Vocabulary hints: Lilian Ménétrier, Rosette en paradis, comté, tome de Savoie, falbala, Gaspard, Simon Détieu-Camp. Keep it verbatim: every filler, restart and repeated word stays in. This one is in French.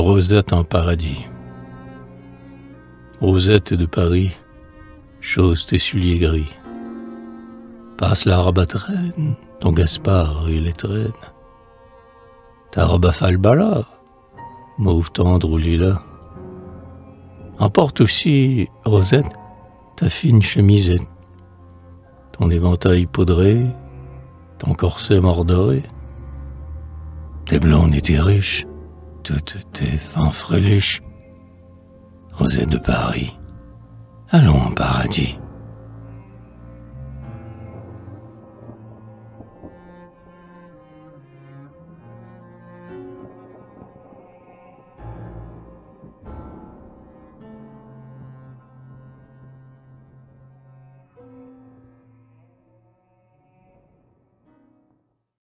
Rosette en paradis. Rosette de Paris, chausse tes souliers gris. Passe la robe à traîne, ton Gaspard il les traîne. Ta robe à falbala, mauve tendre ou lilas. Emporte aussi, Rosette, ta fine chemisette, ton éventail poudré, ton corset mordoré. T'es blonde et t'es riche, toutes tes fins fréliches. Rosette de Paris, allons en paradis.